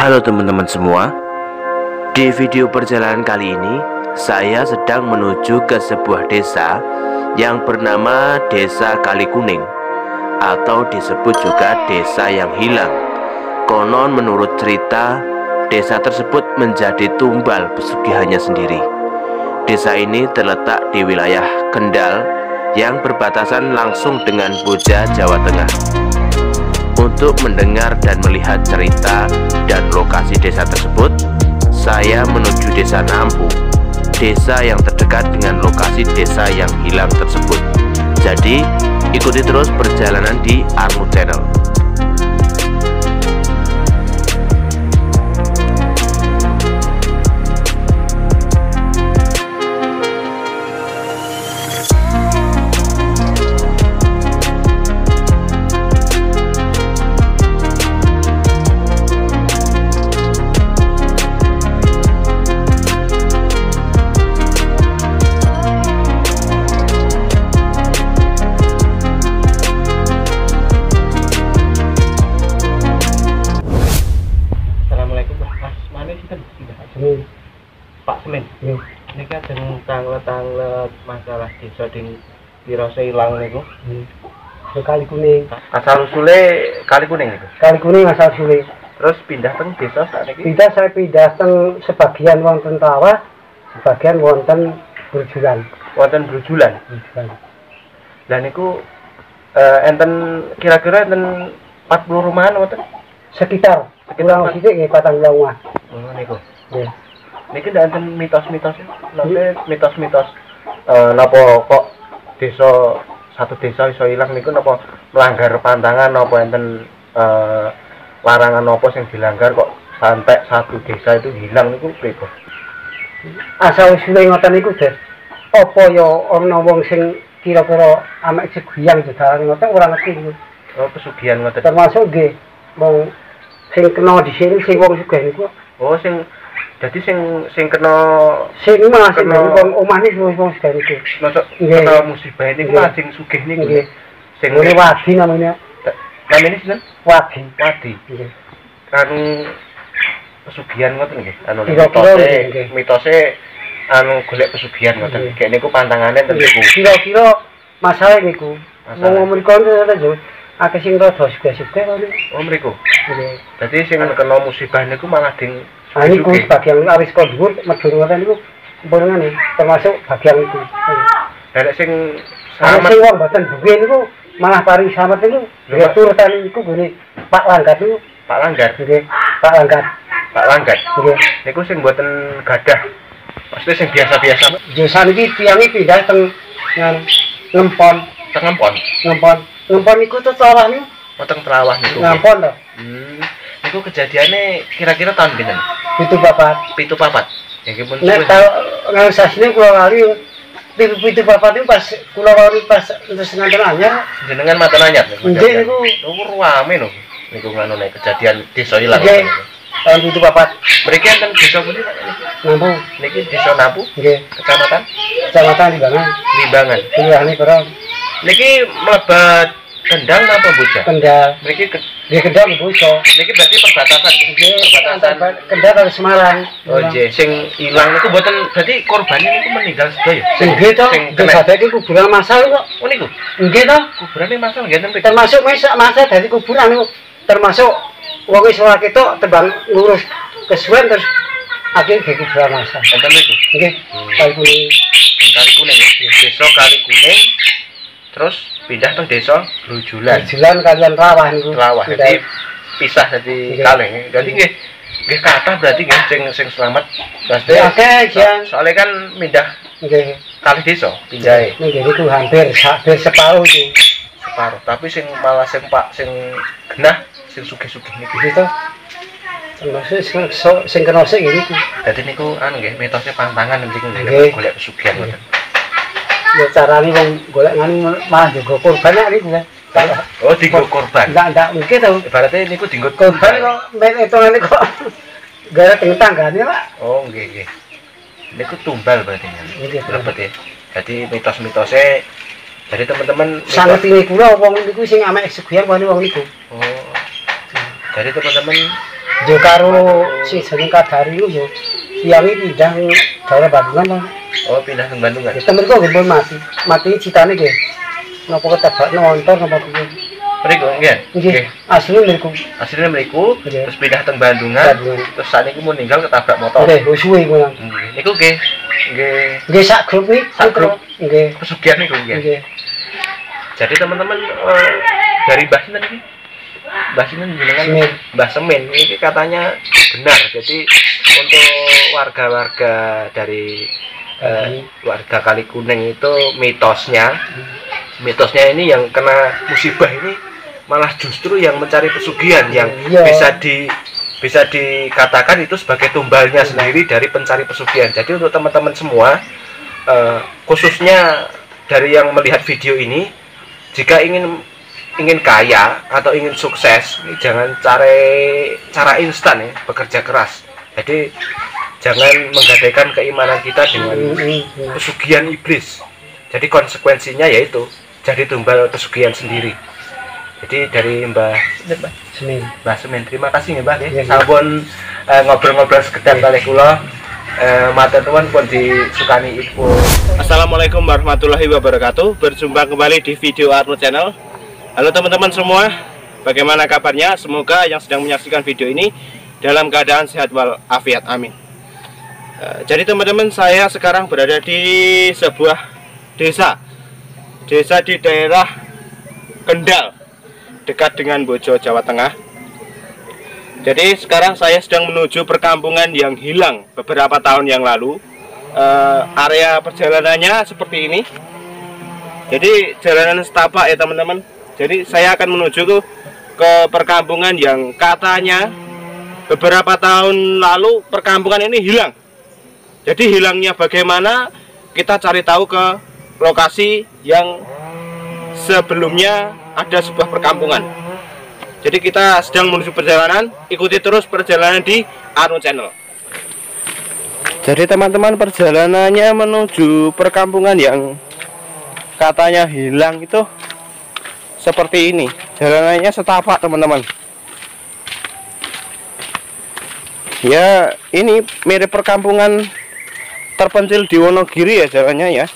Halo teman-teman semua, di video perjalanan kali ini saya sedang menuju ke sebuah desa yang bernama Desa Kali Kuning, atau disebut juga desa yang hilang. Konon menurut cerita, desa tersebut menjadi tumbal pesugihannya sendiri. Desa ini terletak di wilayah Kendal yang berbatasan langsung dengan Boja, Jawa Tengah. Untuk mendengar dan melihat cerita dan lokasi desa tersebut, saya menuju desa Nampu, desa yang terdekat dengan lokasi desa yang hilang tersebut. Jadi, ikuti terus perjalanan di Arnut Channel. Basemin. Niki ajeng tanglet-tanglet masalah desa ding dirasa ilang niku. Kali Kuning. Asal usule Kali Kuning niku. Kali Kuning asal usule. Terus pindah teng desa sakniki. Pindah, saya pindah teng sebagian wonten Tawa, sebagian wonten Brujulan. Wonten Brujulan. Lah niku enten kira-kira enten 40 rumahan wonten sekitar sithik nggih 40 rumah. Ngono niku. Nggih. Niki ndak enten mitos-mitosnya. Nanti mitos-mitos napa kok desa satu desa iso ilang niku napa melanggar pantangan napa enten larangan napa sing dilanggar kok sampai satu desa itu hilang niku pripun? Asal usule ngoten niku, Des. Apa ya ana wong sing kira-kira amek seguyang didarani ngoten ora ngerti niku. Oh, pesugihan ngoten. Termasuk nggih wong sing kena disini sing wong sugih niku. Oh, sing jadi sing kena sing omah niki wis dari iki. Mosok kena musibah niki sing sugih niki nggih. Sing Wadi namanya. Namanya sinten? Wadi. Nggih. Kan pesugihan ngoten nggih. Anu mitose anu golek pesugihan ngoten. Kene niku pantangane ten niku. Kira-kira masalah niku. Wong mriku ndak yo. Akeh sing rada sugih-sugih kali. Oh mriku. Nggih. Dadi sing kena musibah niku malah ding ini ku bagian awis kondur medhurutan niku mboten termasuk bagian itu. Nek sing sampeyan wong mboten duwe niku malah paring samet niku ya turutan niku gone Pak Langgat niku. Pak Langgat nggih. Pak Langgat. Nggih. Niku sing mboten gadah. Mesti sing biasa-biasa. Desa niki tiange pindah teng Lempon, teng Lempon. Lempon niku tetrawah niku. Moteng trawah niku. Lempon to. Itu kejadiannya kira-kira tahun pinten? 74. Nggih pun suwe. Nek kalau sasine kula lali 74 niku pas kula lali pas terus nganten anyar, jenengan maten anyar. Nggih niku ruame lho. Niku ngono nek kejadian desa ilang. Nggih. Tahun 74. Mriki enten desa pundi Pak? Nampu. Niki desa Nampu. Nggih. Kecamatan Limbangan. Kelurahan Ketro. Niki melebat Kendal apa Boja? Kendal. Mriki Kendal Boja. Niki berarti perbatasan. Nggih, perbatasan Kendal karo Semarang. Oh nggih, sing ilang niku mboten berarti korban niku meninggal sedaya. Nggih to, dadi iki kuburan massal kok niku. Nggih to, kuburane massal nggih ten. Termasuk masa dari kuburan niku termasuk wong iso ketok tembang lurus kesuwen terus akhir ke kuburan massal. Enten niku. Nggih. Kali Kuning. Desa Kali Kuning. Terus pindah ke desa Brujulan kalian Rawah. Jadi pisah jadi kaleng. Jadi nggih kathah berarti nggih sing selamat. Pasti akeh soalnya kan pindah nggih kalih desa pindhahe. Nggih itu hampir separuh iki. Separuh, tapi sing malah sing genah sing sugih-sugih niki to. Terus sing kena sik iki. Dadi niku nggih mitosnya pantangan mriki nggih golek pesugihan ngoten. Ya carane wong golek nganu malah nggo korban nek niku. Oh, dienggo korban. Ndak mungkin to. Ibarate niku dienggo korban kok men etone kok gara tanggane, Pak. Oh, nggih. Niku tumbal berarti. Nggih, lebet ya. Jadi mitos-mitose dari teman-teman sangetine kula wong niku sing amek sugihan wani wong niku. Oh. Dari teman-teman Yo karo si sering kadari yo siangi pindah ke daerah Bandungan. Oh, pindah ke Bandungan. Temenku nggih mati citane nggih. Napa ketebak nonton napa piye? Mriku nggih. Nggih. Asline mriku terus pindah teng Bandungan. Terus sakniki mun ninggal ketabrak motor. Nggih, wis suwe iku. Niku nggih. Nggih. Nggih sak grup iki. Sak grup. Nggih. Kesugihan niku nggih. Nggih. Jadi teman-teman dari Basemin iki Basemin jenengan Basemin ini katanya benar. Jadi untuk warga-warga dari warga Kali Kuning itu mitosnya ini yang kena musibah ini malah justru yang mencari pesugihan yang bisa dikatakan itu sebagai tumbalnya sendiri dari pencari pesugihan. Jadi untuk teman-teman semua khususnya dari yang melihat video ini, jika ingin kaya atau ingin sukses, jangan cari cara instan ya, bekerja keras. Jadi jangan menggadaikan keimanan kita dengan pesugihan iblis. Jadi konsekuensinya yaitu jadi tumbal pesugihan sendiri. Jadi dari Mbah Semin, terima kasih Mbah ya. Sabun ngobrol-ngobrol sekedar kalih kula. Matur nuwun pun disukani ibu. Assalamualaikum warahmatullahi wabarakatuh. Berjumpa kembali di video Arnut Channel. Halo teman-teman semua, bagaimana kabarnya? Semoga yang sedang menyaksikan video ini dalam keadaan sehat walafiat, amin. Jadi teman-teman, saya sekarang berada di sebuah desa di daerah Kendal, dekat dengan Boja, Jawa Tengah. Jadi sekarang saya sedang menuju perkampungan yang hilang beberapa tahun yang lalu. Area perjalanannya seperti ini. Jadi jalanan setapak ya teman-teman. Jadi saya akan menuju ke perkampungan yang katanya beberapa tahun lalu perkampungan ini hilang. Jadi hilangnya bagaimana, kita cari tahu ke lokasi yang sebelumnya ada sebuah perkampungan. Jadi kita sedang menuju perjalanan, ikuti terus perjalanan di Arnut Channel. Jadi teman-teman, perjalanannya menuju perkampungan yang katanya hilang itu seperti ini, jalanannya setapak teman-teman. Ya ini mirip perkampungan terpencil di Wonogiri ya jalannya ya.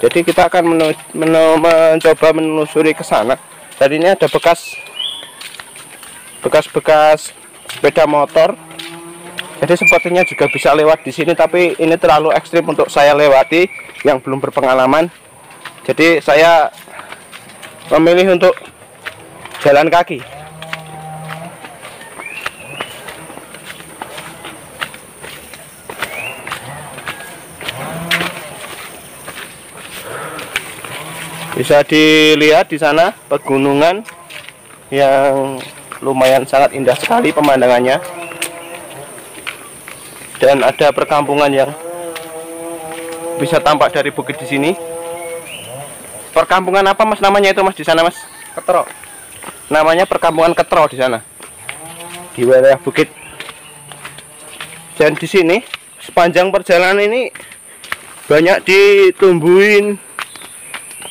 Jadi kita akan mencoba menelusuri ke sana. Tadi ini ada bekas sepeda motor. Jadi sepertinya juga bisa lewat di sini, tapi ini terlalu ekstrim untuk saya lewati yang belum berpengalaman. Jadi saya memilih untuk jalan kaki. Bisa dilihat di sana pegunungan yang lumayan sangat indah sekali pemandangannya. Dan ada perkampungan yang bisa tampak dari bukit di sini. Perkampungan apa mas namanya itu mas di sana mas? Ketro. Namanya perkampungan Ketro di sana, di wilayah bukit. Dan di sini sepanjang perjalanan ini banyak ditumbuhin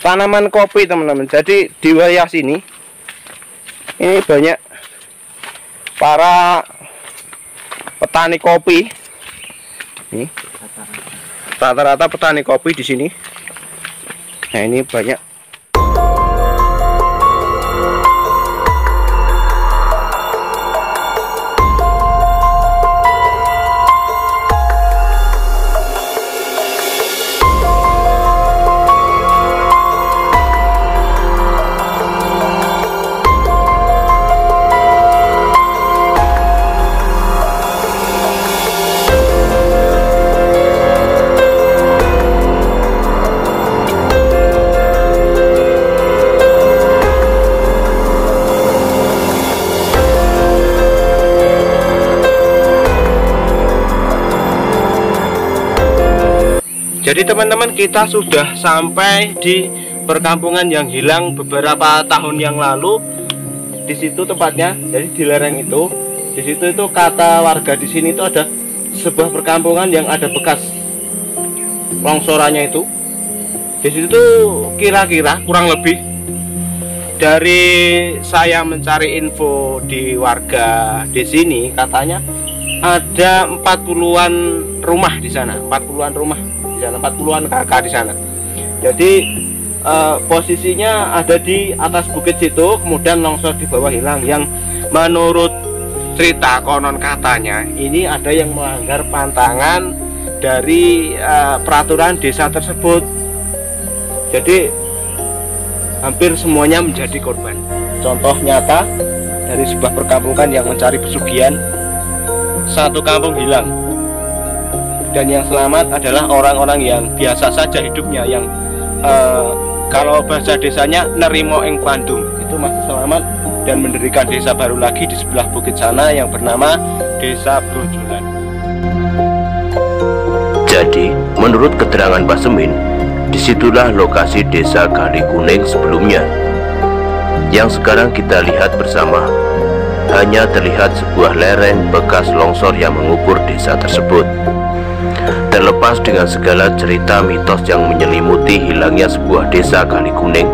tanaman kopi teman-teman. Jadi di wilayah sini ini banyak para petani kopi. Nih rata-rata petani kopi di sini. Nah ini banyak. Jadi teman-teman, kita sudah sampai di perkampungan yang hilang beberapa tahun yang lalu. Di situ tempatnya, jadi di lereng itu, di situ itu kata warga di sini itu ada sebuah perkampungan yang ada bekas longsorannya itu. Di situ kira-kira kurang lebih Dari saya mencari info di warga di sini, katanya ada 40-an rumah di sana, 40-an rumah di sana, 40-an kakak di sana. Jadi posisinya ada di atas bukit situ, kemudian longsor di bawah hilang. Yang menurut cerita konon katanya ini ada yang melanggar pantangan dari peraturan desa tersebut. Jadi hampir semuanya menjadi korban. Contoh nyata dari sebuah perkampungan yang mencari pesugihan, satu kampung hilang, dan yang selamat adalah orang-orang yang biasa saja hidupnya, yang kalau bahasa desanya nerimo ing pandung, itu masih selamat dan mendirikan desa baru lagi di sebelah bukit sana yang bernama Desa Brujulan. Jadi menurut keterangan Basemin, disitulah lokasi desa Kali Kuning sebelumnya. Yang sekarang kita lihat bersama, hanya terlihat sebuah lereng bekas longsor yang mengukur desa tersebut. Terlepas dengan segala cerita mitos yang menyelimuti hilangnya sebuah desa Kali Kuning,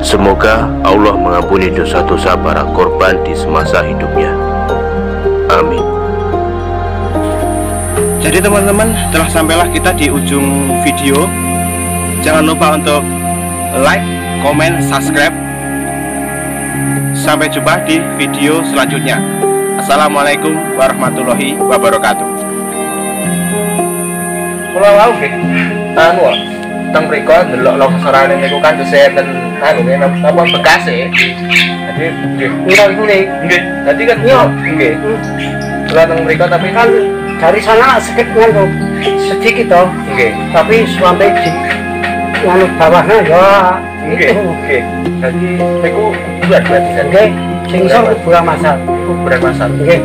semoga Allah mengampuni dosa-dosa para korban di semasa hidupnya. Amin. Jadi teman-teman, telah sampailah kita di ujung video. Jangan lupa untuk like, komen, subscribe. Sampai jumpa di video selanjutnya. Assalamualaikum warahmatullahi wabarakatuh. Kula wau nggih anu teng mriko ndelok longsorane niku kan seseten anu napa Bekasi. Jadi nggih kula iku nggih dadi kan yo nggih kula teng mriko, tapi kan dari sana sedikit to nggih, tapi sampai di anu bawahnya yo nggih nggih dadi niku buat berarti nggih sing iso kuburan masal nggih.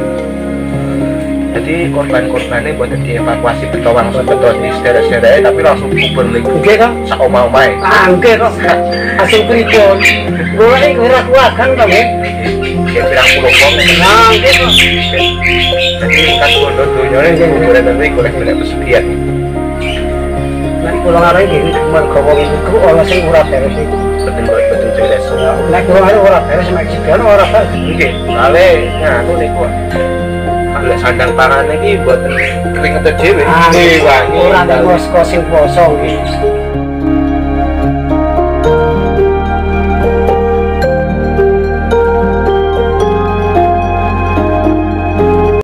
Jadi korban-korbannya buat dievakuasi betul langsung betul di sederet-sederet, tapi langsung kubur lagi. Oke kok? Saomah-omah. Oke kok? Asing pribon. Boleh ngerak wakan kamu? Ya bilang puluh kok. Nah, oke kok. Jadi kan bodoh-bodohnya ini kuburan tapi kurang banyak pesugihan. Nanti pulang hari ini mengkobong itu olah sih murah terus itu. Betul-betul jelas. Nah, kalau hari murah terus macam mana murah terus? Oke. Aleh, nah tu ni kok. Oleh sandang pangan ini buat keringat terjewe. Wangi. Kurang kos-kos yang kosong.